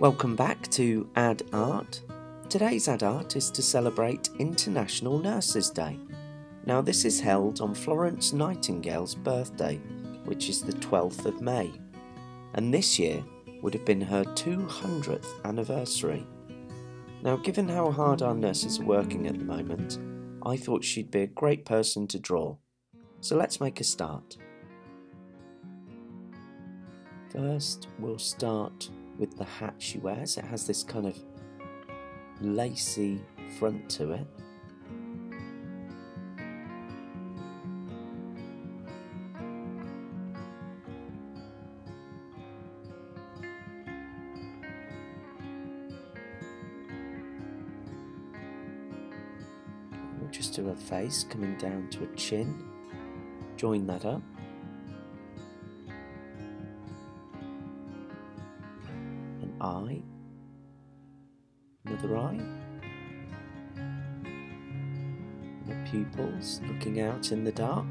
Welcome back to Ad Art. Today's Ad Art is to celebrate International Nurses Day. Now this is held on Florence Nightingale's birthday, which is the 12th of May, and this year would have been her 200th anniversary. Now given how hard our nurses are working at the moment, I thought she'd be a great person to draw. So let's make a start. First we'll start with the hat she wears. It has this kind of lacy front to it. We'll just do her face coming down to her chin, join that up. An eye, another eye, the pupils looking out in the dark,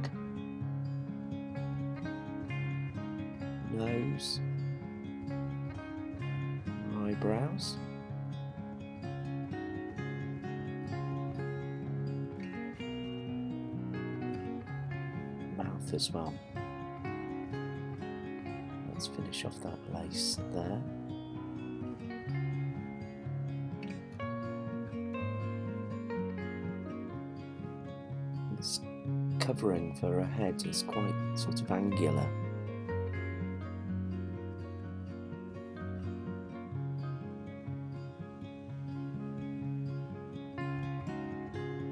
nose, eyebrows, mouth as well. Let's finish off that lace there. Covering for her head is quite sort of angular.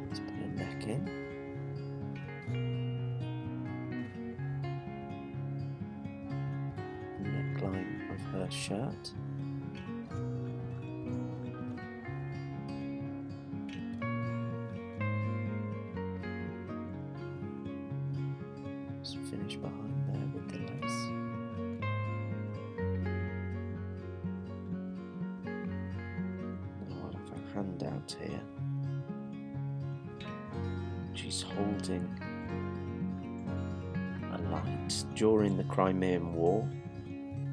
Let's put her neck in. The neckline of her shirt. Finish behind there with the lace. Now I'll have her hand out here. She's holding a light. During the Crimean War,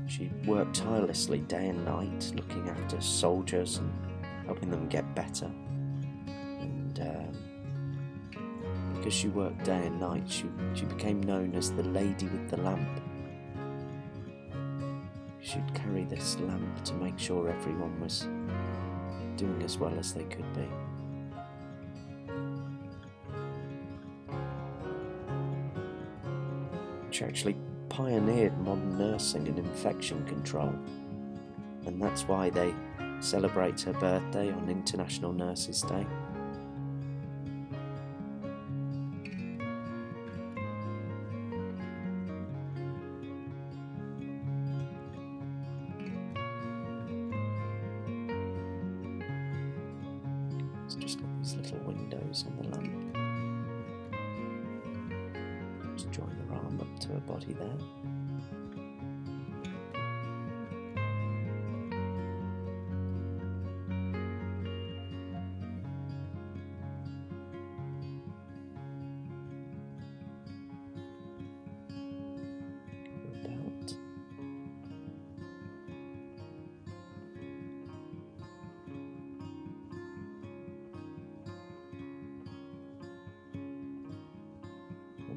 she worked tirelessly day and night, looking after soldiers and helping them get better. And because she worked day and night, she became known as the Lady with the Lamp. She'd carry this lamp to make sure everyone was doing as well as they could be. She actually pioneered modern nursing and infection control, and that's why they celebrate her birthday on International Nurses Day. Just got these little windows on the lamp. Just join her arm up to her body there. Her belt.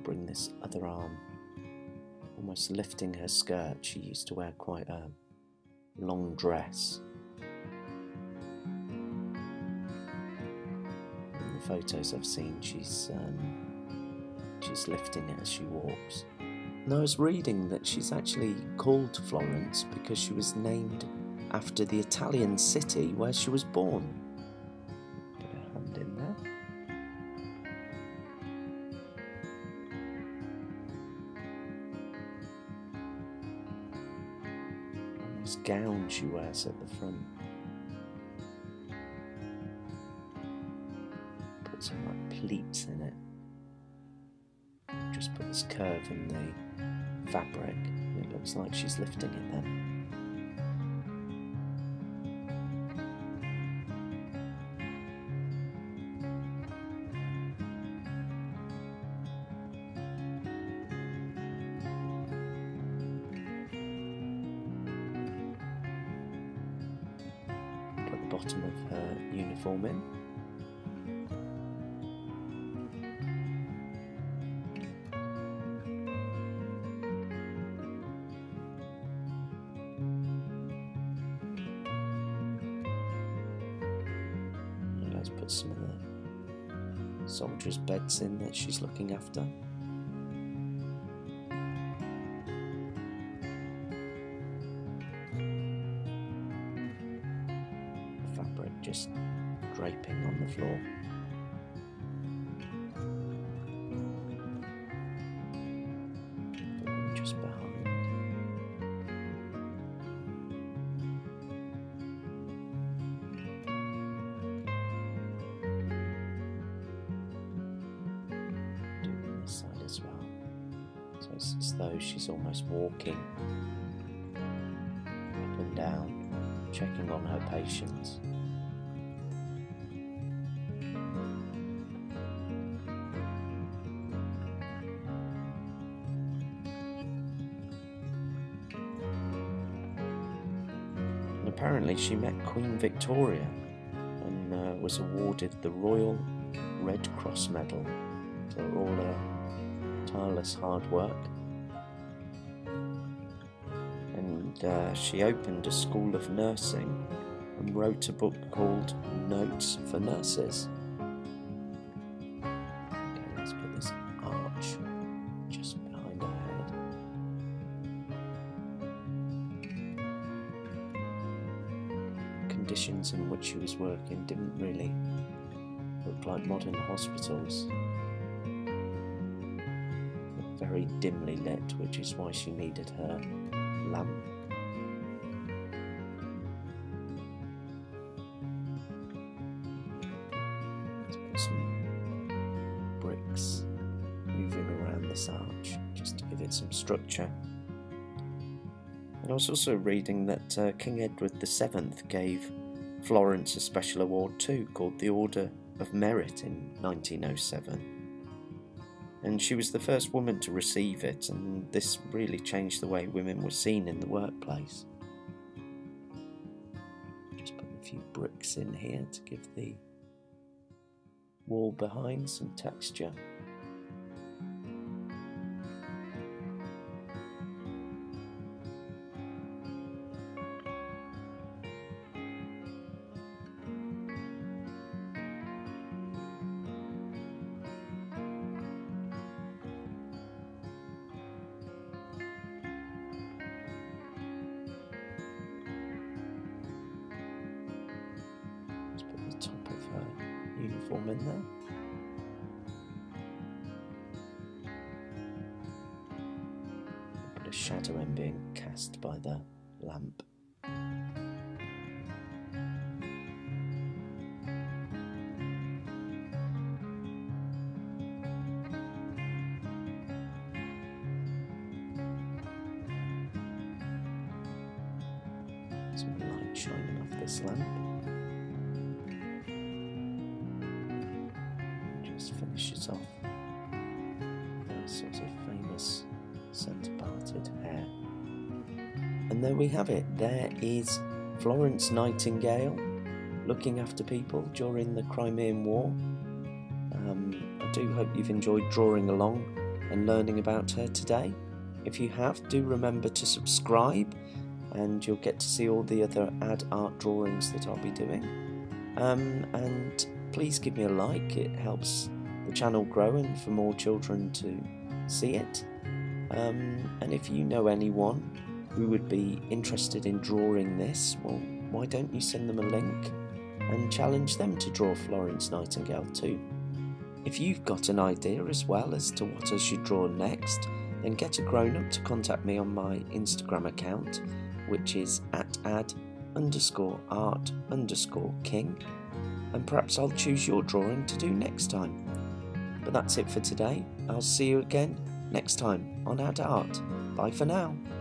Bring this other arm, almost lifting her skirt. She used to wear quite a long dress. In the photos I've seen, she's lifting it as she walks. And I was reading that she's actually called Florence because she was named after the Italian city where she was born. Gown she wears at the front. Put some like pleats in it. Just put this curve in the fabric. It looks like she's lifting it then. bottom of her uniform in. And let's put some of the soldiers' beds in that she's looking after. Just draping on the floor. The one just behind. Doing this side as well. So it's as though she's almost walking up and down, checking on her patients. Apparently she met Queen Victoria and was awarded the Royal Red Cross Medal for all her tireless hard work, and she opened a school of nursing and wrote a book called Notes for Nurses. Okay, let's put this arch just behind her head. Conditions in which she was working didn't really look like modern hospitals. They're very dimly lit, which is why she needed her lamp. Let's put some bricks moving around this arch just to give it some structure. I was also reading that King Edward VII gave Florence a special award too, called the Order of Merit in 1907. And she was the first woman to receive it, and this really changed the way women were seen in the workplace. Just putting a few bricks in here to give the wall behind some texture. Uniform in there. Put a shadow in being cast by the lamp. Some light shining off this lamp. Finishes off that sort of famous centre-parted hair. And there we have it. There is Florence Nightingale looking after people during the Crimean War. I do hope you've enjoyed drawing along and learning about her today. If you have, do remember to subscribe and you'll get to see all the other ad art drawings that I'll be doing. And please give me a like, it helps the channel grow and for more children to see it. And if you know anyone who would be interested in drawing this, well, why don't you send them a link and challenge them to draw Florence Nightingale too. If you've got an idea as well as to what I should draw next, then get a grown-up to contact me on my Instagram account, which is @ad_art_king. And perhaps I'll choose your drawing to do next time. But that's it for today. I'll see you again next time on Ad Art. Bye for now.